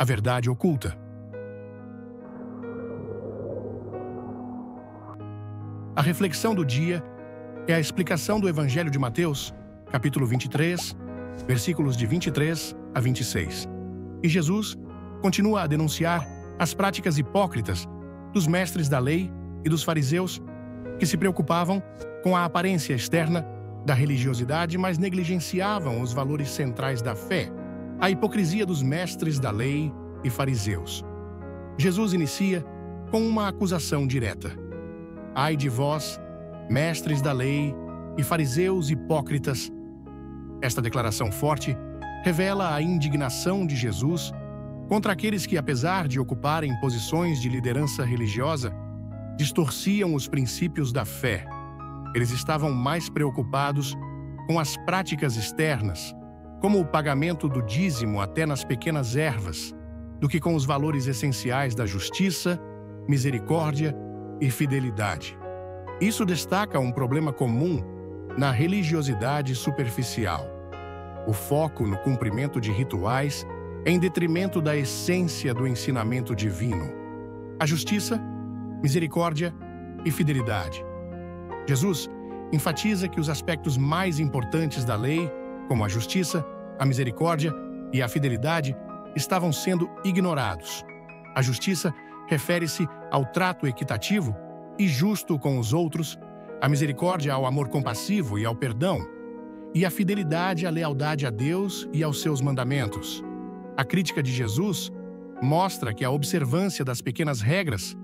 a verdade oculta. A reflexão do dia é a explicação do Evangelho de Mateus, capítulo 23, versículos de 23 a 26. E Jesus continua a denunciar as práticas hipócritas dos mestres da lei e dos fariseus, que se preocupavam com a aparência externa da religiosidade, mas negligenciavam os valores centrais da fé. A hipocrisia dos mestres da lei e fariseus. Jesus inicia com uma acusação direta. Ai de vós, mestres da lei e fariseus hipócritas! Esta declaração forte revela a indignação de Jesus contra aqueles que, apesar de ocuparem posições de liderança religiosa, distorciam os princípios da fé. Eles estavam mais preocupados com as práticas externas, como o pagamento do dízimo até nas pequenas ervas, do que com os valores essenciais da justiça, misericórdia e fidelidade. Isso destaca um problema comum na religiosidade superficial: o foco no cumprimento de rituais em detrimento da essência do ensinamento divino, a justiça, misericórdia e fidelidade. Jesus enfatiza que os aspectos mais importantes da lei, como a justiça, a misericórdia e a fidelidade, estavam sendo ignorados. A justiça refere-se ao trato equitativo e justo com os outros, a misericórdia ao amor compassivo e ao perdão, e a fidelidade à lealdade a Deus e aos seus mandamentos. A crítica de Jesus mostra que a observância das pequenas regras,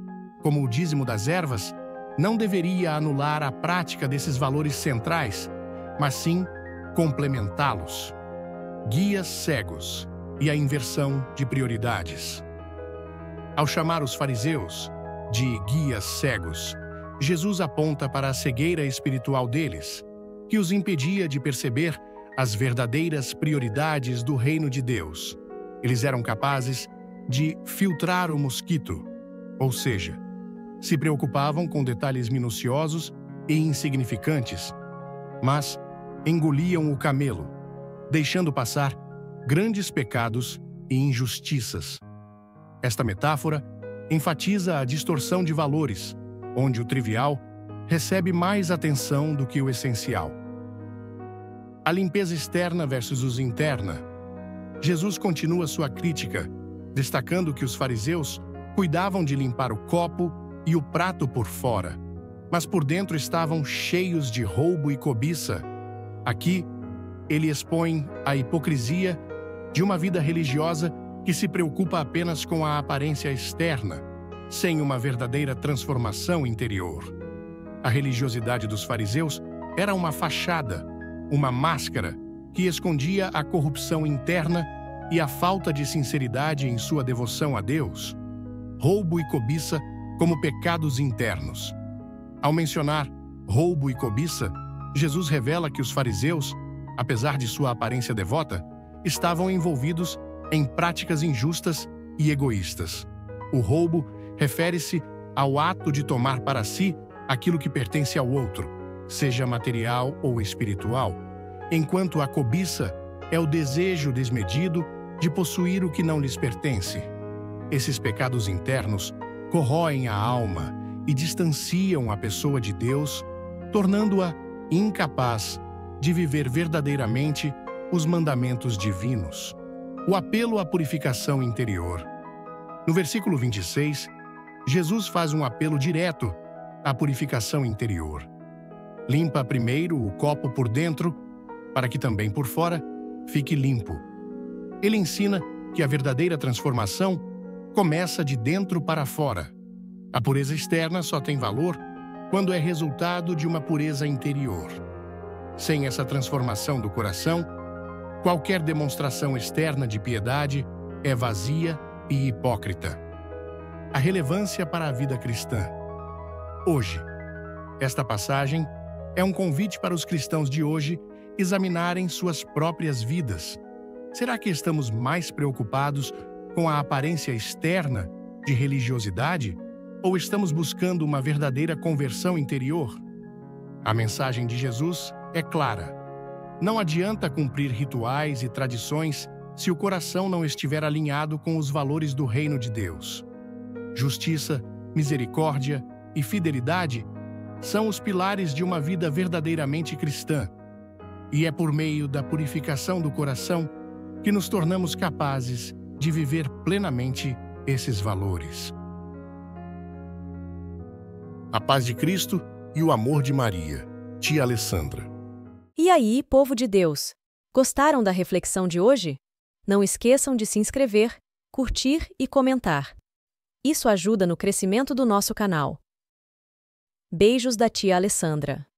como o dízimo das ervas, não deveria anular a prática desses valores centrais, mas sim complementá-los. Guias cegos e a inversão de prioridades. Ao chamar os fariseus de guias cegos, Jesus aponta para a cegueira espiritual deles, que os impedia de perceber as verdadeiras prioridades do reino de Deus. Eles eram capazes de filtrar o mosquito, ou seja, se preocupavam com detalhes minuciosos e insignificantes, mas engoliam o camelo, deixando passar grandes pecados e injustiças. Esta metáfora enfatiza a distorção de valores, onde o trivial recebe mais atenção do que o essencial. A limpeza externa versus interna. Jesus continua sua crítica, destacando que os fariseus cuidavam de limpar o copo e o prato por fora, mas por dentro estavam cheios de roubo e cobiça. Aqui, ele expõe a hipocrisia de uma vida religiosa que se preocupa apenas com a aparência externa, sem uma verdadeira transformação interior. A religiosidade dos fariseus era uma fachada, uma máscara que escondia a corrupção interna e a falta de sinceridade em sua devoção a Deus. Roubo e cobiça como pecados internos. Ao mencionar roubo e cobiça, Jesus revela que os fariseus, apesar de sua aparência devota, estavam envolvidos em práticas injustas e egoístas. O roubo refere-se ao ato de tomar para si aquilo que pertence ao outro, seja material ou espiritual, enquanto a cobiça é o desejo desmedido de possuir o que não lhes pertence. Esses pecados internos corroem a alma e distanciam a pessoa de Deus, tornando-a incapaz de viver verdadeiramente os mandamentos divinos. O apelo à purificação interior. No versículo 26, Jesus faz um apelo direto à purificação interior. Limpa primeiro o copo por dentro, para que também por fora fique limpo. Ele ensina que a verdadeira transformação começa de dentro para fora. A pureza externa só tem valor quando é resultado de uma pureza interior. Sem essa transformação do coração, qualquer demonstração externa de piedade é vazia e hipócrita. A relevância para a vida cristã. Hoje, esta passagem é um convite para os cristãos de hoje examinarem suas próprias vidas. Será que estamos mais preocupados com a aparência externa de religiosidade? Ou estamos buscando uma verdadeira conversão interior? A mensagem de Jesus é clara. Não adianta cumprir rituais e tradições se o coração não estiver alinhado com os valores do reino de Deus. Justiça, misericórdia e fidelidade são os pilares de uma vida verdadeiramente cristã. E é por meio da purificação do coração que nos tornamos capazes de viver plenamente esses valores. A paz de Cristo e o amor de Maria. Tia Alessandra. E aí, povo de Deus? Gostaram da reflexão de hoje? Não esqueçam de se inscrever, curtir e comentar. Isso ajuda no crescimento do nosso canal. Beijos da tia Alessandra.